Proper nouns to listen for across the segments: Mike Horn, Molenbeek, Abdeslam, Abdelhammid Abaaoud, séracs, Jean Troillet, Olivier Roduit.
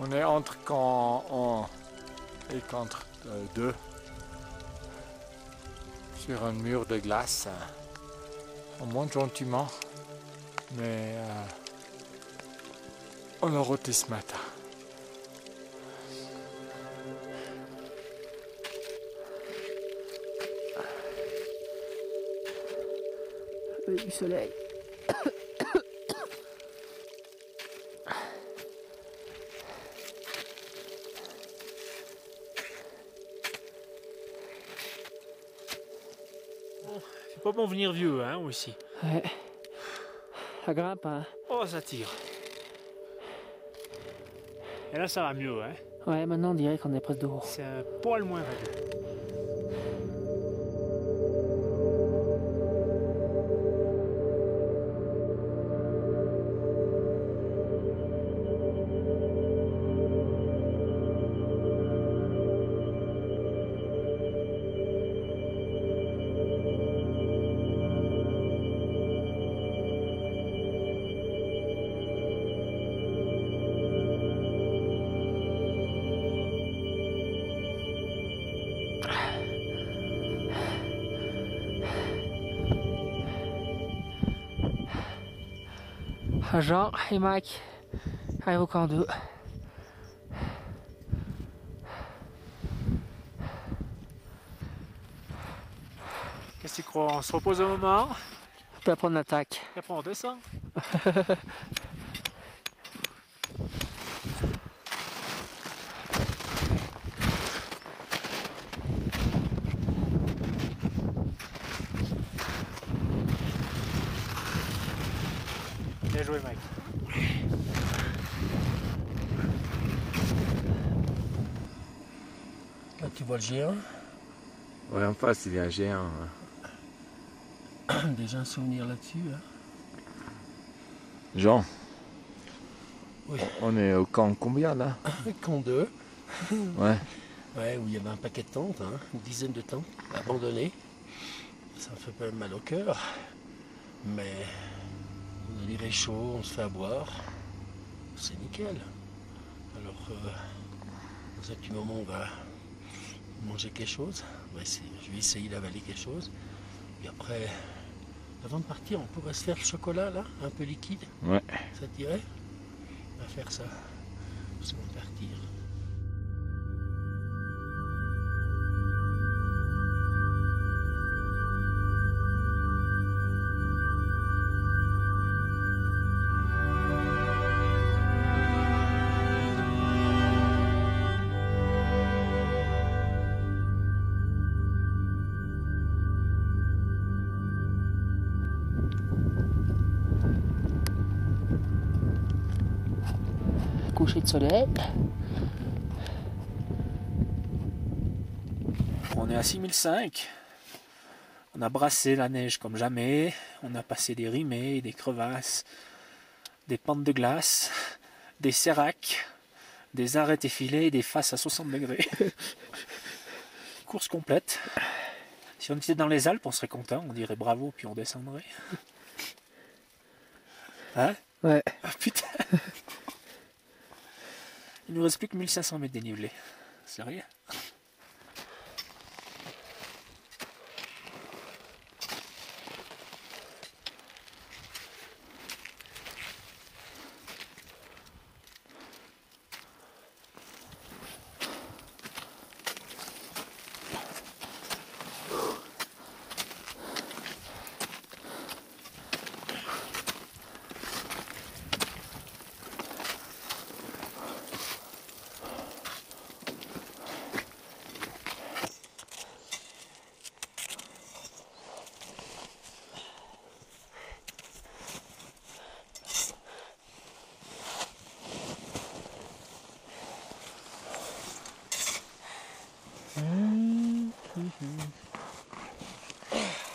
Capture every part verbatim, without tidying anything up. On est entre camp un et camp deux sur un mur de glace. On monte gentiment, mais euh, on a roté ce matin. Du soleil. C'est pas bon venir vieux, hein, aussi. Ouais. Ça grimpe, hein. Oh, ça tire. Et là, ça va mieux, hein. Ouais, maintenant, on dirait qu'on est presque dehors. C'est un poil moins raide. Jean et Mike arrivent au camp deux. Qu'est-ce qu'ils croient? On se repose un moment. Puis après on attaque. Et après on descend. Le géant. Ouais, en face il y a un géant. Déjà un souvenir là-dessus. Hein. Jean, oui. On est au camp combien là? Camp deux. Ouais. Ouais, où il y avait un paquet de tentes, hein, une dizaine de tentes abandonnées. Ça me fait pas mal au cœur. Mais on a les réchauds, on se fait à boire. C'est nickel. Alors, euh, dans un petit moment on va manger quelque chose, on va essayer, je vais essayer d'avaler quelque chose, et après, avant de partir, on pourrait se faire le chocolat là, un peu liquide. Ouais. Ça te dirait? On va faire ça, juste avant de partir. De soleil. On est à six mille cinq. On a brassé la neige comme jamais. On a passé des rimées, des crevasses, des pentes de glace, des séracs, des arêtes effilées, des faces à soixante degrés. Course complète. Si on était dans les Alpes, on serait content. On dirait bravo, puis on descendrait. Hein? Ouais. Ah, putain. Il nous reste plus que mille cinq cents mètres dénivelé. C'est rien.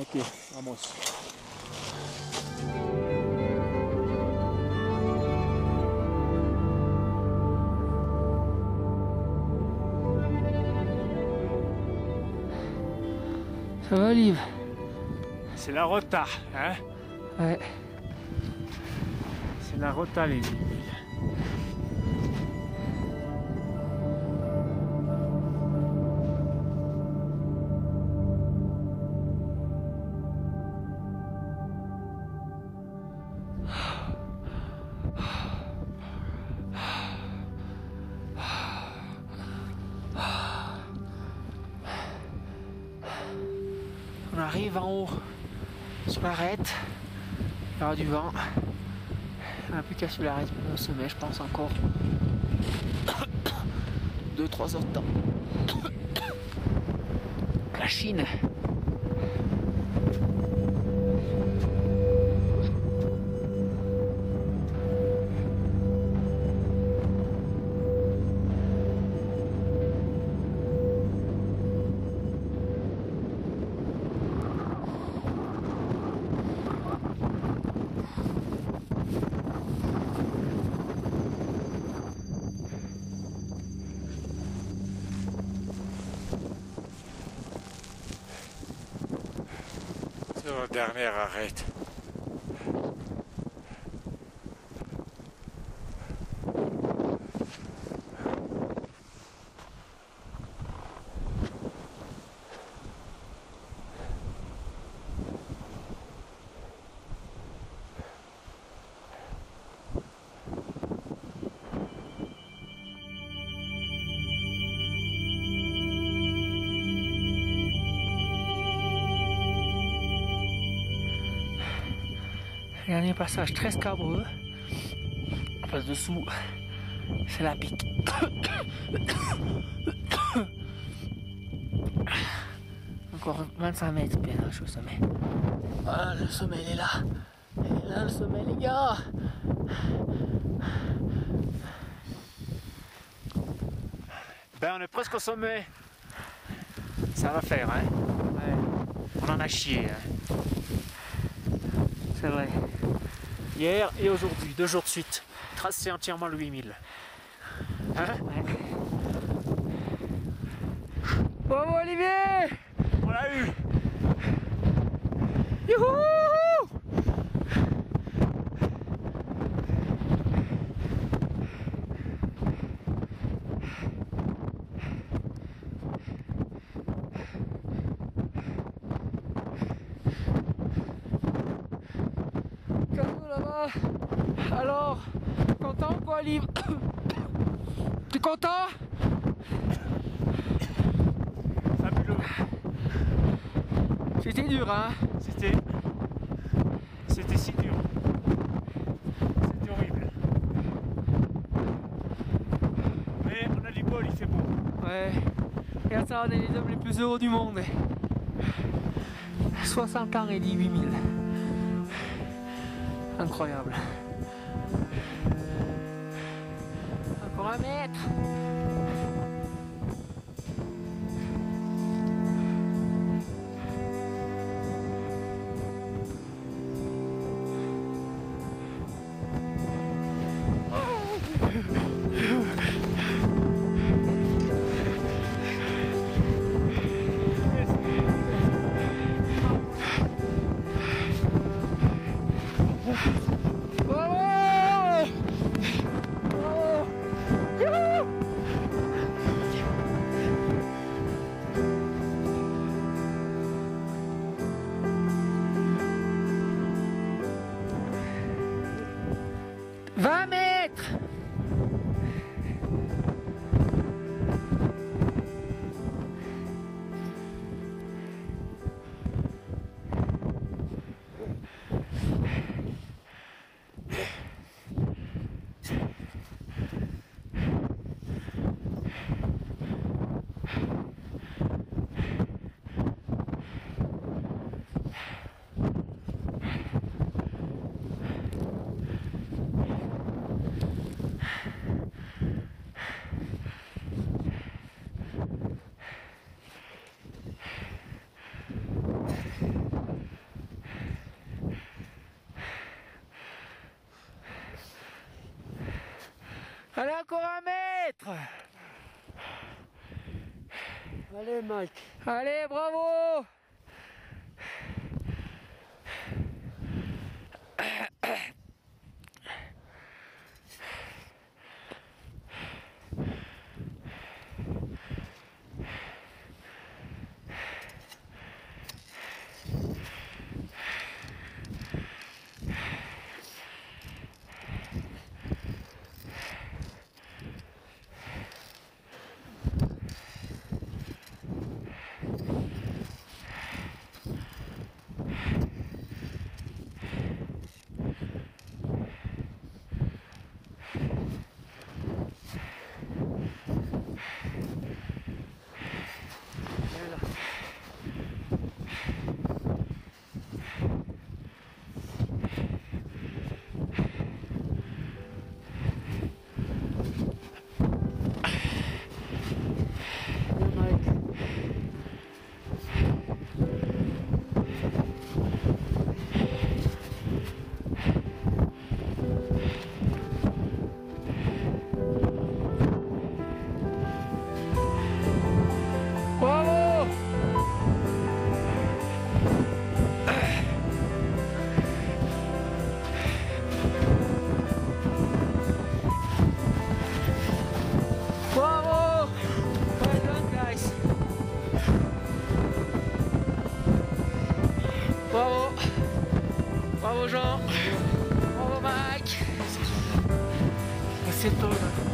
Ok, vamos. Ça va, Olive? C'est la rota, hein? Ouais. C'est la rota, les amis. arrive en haut sur l'arête, il y aura du vent. Il n'y a plus qu'à sur l'arête au sommet, je pense, encore deux trois heures de temps. La Chine. Dernière arrête. Dernier passage très scabreux, on passe dessous, c'est la pique. Encore vingt-cinq mètres bien, je suis au sommet. Voilà, le sommet il est là, il est là le sommet les gars. Ben on est presque au sommet. Ça va faire hein. Ouais. On en a chié hein. C'est vrai. Hier et aujourd'hui, deux jours de suite. Tracé entièrement le huit mille. Hein? Ouais. Bravo Olivier! On l'a eu! Youhou! Alors, content ou quoi, Olive? T'es content? Fabuleux. C'était dur, hein? C'était... C'était si dur. C'était horrible. Mais on a les bols, il fait beau. Ouais. Regarde ça, on est les hommes les plus heureux du monde. soixante ans et dix-huit mille. Incroyable. Encore un mètre. vingt mètres. Allez, encore un mètre! Allez, Mike! Allez, bravo! Bravo Jean, bravo Mike. C'est tôt là.